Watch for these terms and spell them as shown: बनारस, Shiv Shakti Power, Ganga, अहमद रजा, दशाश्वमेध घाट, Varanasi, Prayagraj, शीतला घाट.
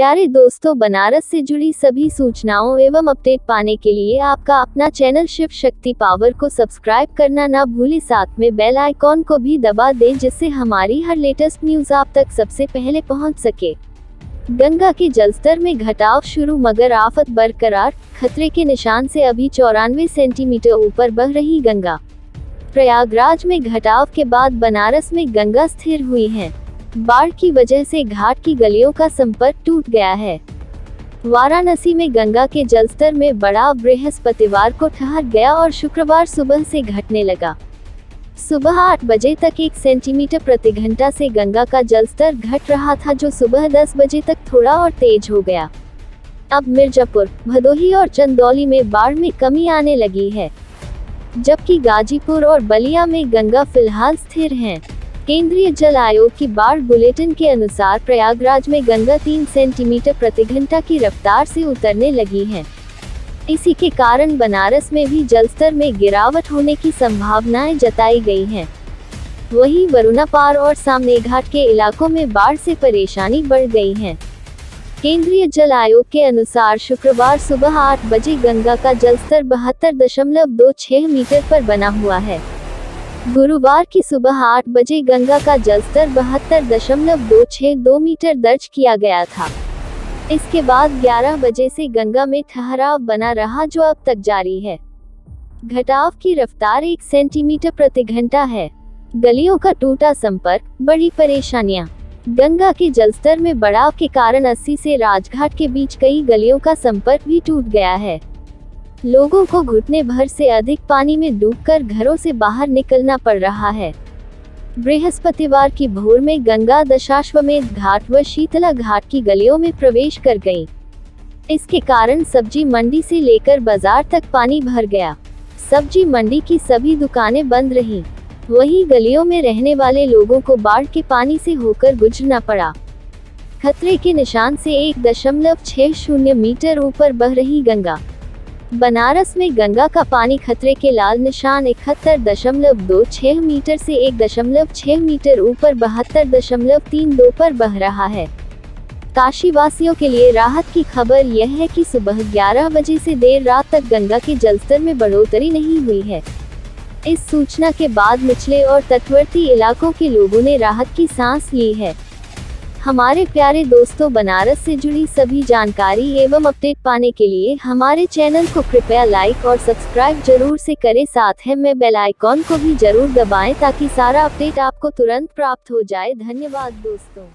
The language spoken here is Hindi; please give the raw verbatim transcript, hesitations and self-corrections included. प्यारे दोस्तों, बनारस से जुड़ी सभी सूचनाओं एवं अपडेट पाने के लिए आपका अपना चैनल शिव शक्ति पावर को सब्सक्राइब करना ना भूलें। साथ में बेल आइकॉन को भी दबा दें, जिससे हमारी हर लेटेस्ट न्यूज आप तक सबसे पहले पहुंच सके। गंगा के जलस्तर में घटाव शुरू मगर आफत बरकरार, खतरे के निशान से अभी चौरानवे सेंटीमीटर ऊपर बह रही गंगा। प्रयागराज में घटाव के बाद बनारस में गंगा स्थिर हुई है। बाढ़ की वजह से घाट की गलियों का संपर्क टूट गया है। वाराणसी में गंगा के जलस्तर में बढ़ाव बृहस्पतिवार को ठहर गया और शुक्रवार सुबह से घटने लगा। सुबह आठ बजे तक एक सेंटीमीटर प्रति घंटा से गंगा का जलस्तर घट रहा था, जो सुबह दस बजे तक थोड़ा और तेज हो गया। अब मिर्जापुर, भदोही और चंदौली में बाढ़ में कमी आने लगी है, जबकि गाजीपुर और बलिया में गंगा फिलहाल स्थिर है। केंद्रीय जल आयोग की बाढ़ बुलेटिन के अनुसार प्रयागराज में गंगा तीन सेंटीमीटर प्रति घंटा की रफ्तार से उतरने लगी है। इसी के कारण बनारस में भी जलस्तर में गिरावट होने की संभावनाएं जताई गई हैं। वहीं वरुणा पार और सामने घाट के इलाकों में बाढ़ से परेशानी बढ़ गई है। केंद्रीय जल आयोग के अनुसार शुक्रवार सुबह आठ बजे गंगा का जलस्तर बहत्तर दशमलव दो छह मीटर पर बना हुआ है। गुरुवार की सुबह आठ बजे गंगा का जलस्तर बहत्तर दशमलव दो छह दो मीटर दर्ज किया गया था। इसके बाद ग्यारह बजे से गंगा में ठहराव बना रहा, जो अब तक जारी है। घटाव की रफ्तार एक सेंटीमीटर प्रति घंटा है। गलियों का टूटा संपर्क, बड़ी परेशानियां। गंगा के जलस्तर में बढ़ाव के कारण अस्सी से राजघाट के बीच कई गलियों का संपर्क भी टूट गया है। लोगों को घुटने भर से अधिक पानी में डूबकर घरों से बाहर निकलना पड़ रहा है। बृहस्पतिवार की भोर में गंगा दशाश्वमेध घाट व शीतला घाट की गलियों में प्रवेश कर गई। इसके कारण सब्जी मंडी से लेकर बाजार तक पानी भर गया। सब्जी मंडी की सभी दुकानें बंद रहीं। वहीं गलियों में रहने वाले लोगों को बाढ़ के पानी से होकर गुजरना पड़ा। खतरे के निशान से एक दशमलव छह शून्य मीटर ऊपर बह रही गंगा। बनारस में गंगा का पानी खतरे के लाल निशान इकहत्तर दशमलव दो छह मीटर से एक दशमलव छह मीटर ऊपर बहत्तर दशमलव तीन दो पर बह रहा है। काशी वासियों के लिए राहत की खबर यह है कि सुबह ग्यारह बजे से देर रात तक गंगा के जलस्तर में बढ़ोतरी नहीं हुई है। इस सूचना के बाद निचले और तटवर्ती इलाकों के लोगों ने राहत की सांस ली है। हमारे प्यारे दोस्तों, बनारस से जुड़ी सभी जानकारी एवं अपडेट पाने के लिए हमारे चैनल को कृपया लाइक और सब्सक्राइब जरूर से करें। साथ ही में बेल आइकॉन को भी जरूर दबाएं, ताकि सारा अपडेट आपको तुरंत प्राप्त हो जाए। धन्यवाद दोस्तों।